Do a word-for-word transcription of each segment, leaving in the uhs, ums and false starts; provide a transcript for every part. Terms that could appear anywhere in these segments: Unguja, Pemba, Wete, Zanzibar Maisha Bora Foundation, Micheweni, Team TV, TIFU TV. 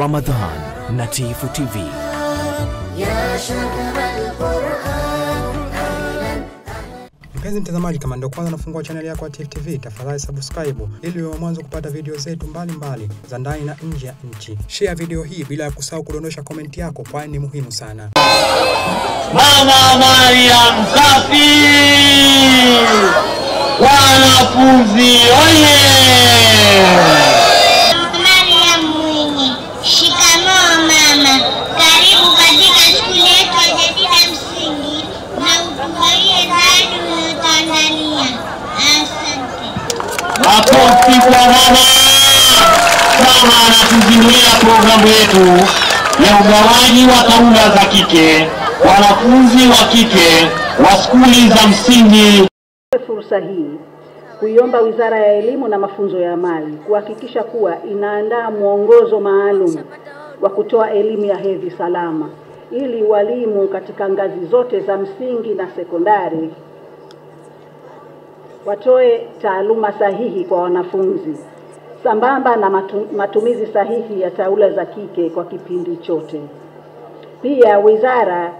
Ramadan, Na Tifu T V. Mpenzi mtazamaji, kama ndio kwanza nafungua channel yako ya Team T V, tafadhali subscribe ili uwe mwanzo kupata video zetu mbalimbali za ndani na nje ya nchi. Share video hii bila kusahau kudondosha comment yako kwani ni muhimu sana. Mama Maria msafi! Wanafunzi oye! Makofi kwa mama. Mama anatuzindulia programu yetu ya ugawaji wa taulo za kike, wanafunzi wa kike wa shule za msingi. Fursa hii kuiomba Wizara ya Elimu na Mafunzo ya Amali kuhakikisha kuwa inaandaa mwongozo maalum wa kutoa elimu ya hedhi salama ili walimu katika ngazi zote za msingi na sekondari watoe taaluma sahihi kwa wanafunzi sambamba na matu, matumizi sahihi ya taulo za kike kwa kipindi chote. Pia wizara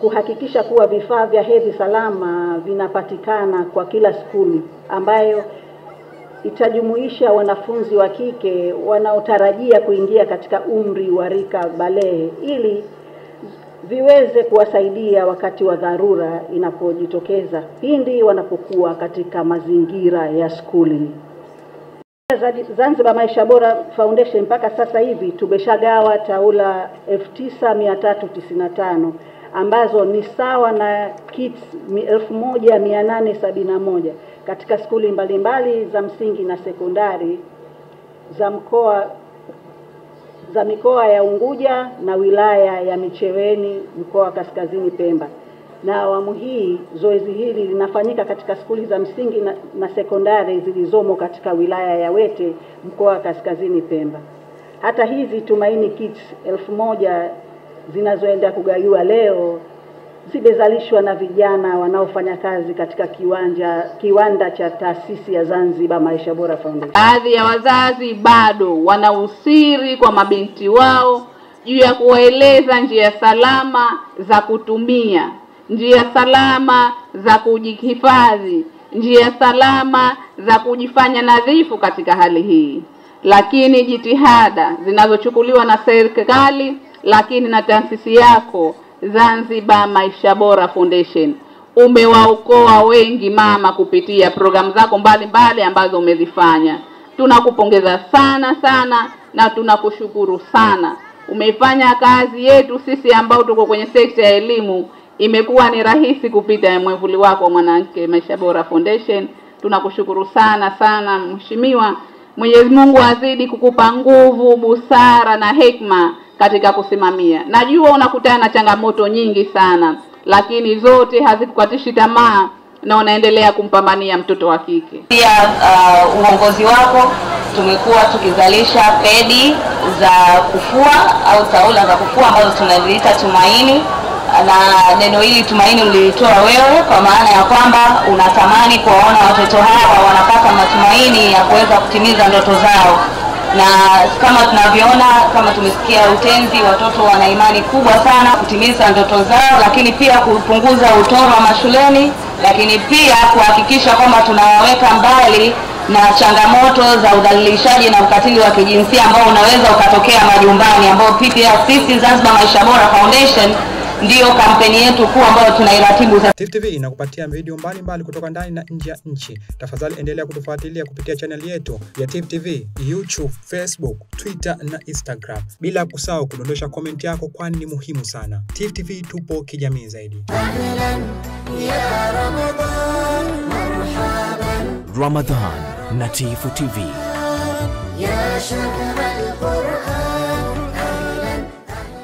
kuhakikisha kuwa vifaa vya hedhi salama vinapatikana kwa kila skuli ambayo itajumuisha wanafunzi wa kike wanaotarajia kuingia katika umri wa rika balehe ili viweze kuwasaidia wakati wa dharura inapojitokeza pindi wanapokuwa katika mazingira ya skuli. Zanzibar Maisha Bora Foundation mpaka sasa hivi tumeshagawa taula elfu tisa mia tatu tisini na tano ambazo ni sawa na kits elfu moja mia nane sabini na moja katika skuli mbalimbali za msingi na sekondari za mkoa za mikoa ya Unguja na wilaya ya Micheweni mkoa wa Kaskazini Pemba. Na awamu hii zoezi hili linafanyika katika shule za msingi na, na sekondari zilizomo katika wilaya ya Wete mkoa wa Kaskazini Pemba. Hata hizi Tumaini Kids elfu moja zinazoenda kugaiwa leo zimezalishwa na vijana wanaofanya kazi katika kiwanja kiwanda cha taasisi ya Zanzibar Maisha Bora Foundation. Baadhi ya wazazi bado wana usiri kwa mabinti wao juu ya kueleza njia salama za kutumia, njia salama za kujihifadhi, njia salama za kujifanya nadhifu katika hali hii. Lakini jitihada zinazochukuliwa na serikali lakini na taasisi yako Zanzibar Maisha Bora Foundation umewaokoa wengi mama kupitia programu zako mbalimbali ambazo umezifanya. Tunakupongeza sana sana na tunakushukuru sana. Umefanya kazi yetu sisi ambao tuko kwenye sekta ya elimu imekuwa ni rahisi kupita mwavuli wako Mwanamke Maisha Bora Foundation. Tunakushukuru sana sana mheshimiwa. Mwenyezi Mungu azidi kukupa nguvu, busara na hekima katika kusimamia. Najua unakutana na changamoto nyingi sana lakini zote hazikukatishi tamaa na unaendelea kumpambania mtoto wa kike. Pia uh, uongozi wako tumekuwa tukizalisha pedi za kufua au taula za kufua ambazo tunaziita Tumaini, na neno hili Tumaini ulitoa wewe kwa maana ya kwamba unatamani kuwaona watoto hawa wanapata matumaini ya kuweza kutimiza ndoto zao. Na kama tunavyoona, kama tumesikia utenzi, watoto wana imani kubwa sana kutimiza ndoto zao, lakini pia kupunguza utoro mashuleni, lakini pia kuhakikisha kwamba tunawaweka mbali na changamoto za udhalilishaji na ukatili wa kijinsia ambao unaweza ukatokea majumbani, ambao pia sisi Zanzibar Maisha Bora Foundation ndio kampeni yetu kuu ambayo tunairatibu. Tifu T V inakupatia video mbalimbali kutoka ndani na nje ya nchi. Tafadhali endelea kutufuatilia kupitia channel yetu ya Tifu T V, YouTube, Facebook, Twitter na Instagram. Bila kusahau kudondosha comment yako kwani ni muhimu sana. Tifu T V tupo kijamii zaidi. Ramadan na Tifu T V.